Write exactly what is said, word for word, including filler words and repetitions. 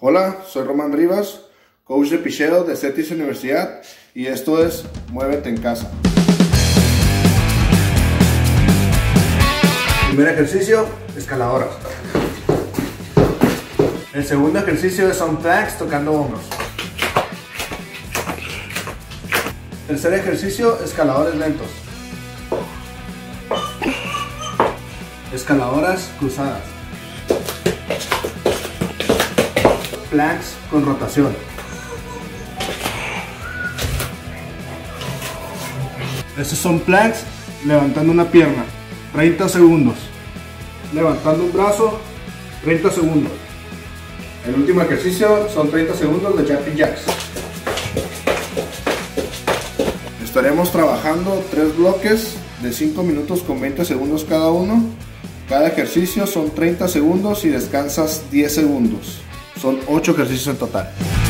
Hola, soy Román Rivas, coach de Pichero de CETYS Universidad, y esto es Muévete en Casa. Primer ejercicio, escaladoras. El segundo ejercicio es on planks, tocando hombros. Tercer ejercicio, escaladores lentos. Escaladoras cruzadas. Planks con rotación. Estos son planks levantando una pierna, treinta segundos. Levantando un brazo, treinta segundos. El último ejercicio son treinta segundos de jumping jacks. Estaremos trabajando tres bloques de cinco minutos con veinte segundos cada uno. Cada ejercicio son treinta segundos y descansas diez segundos. Son ocho ejercicios en total.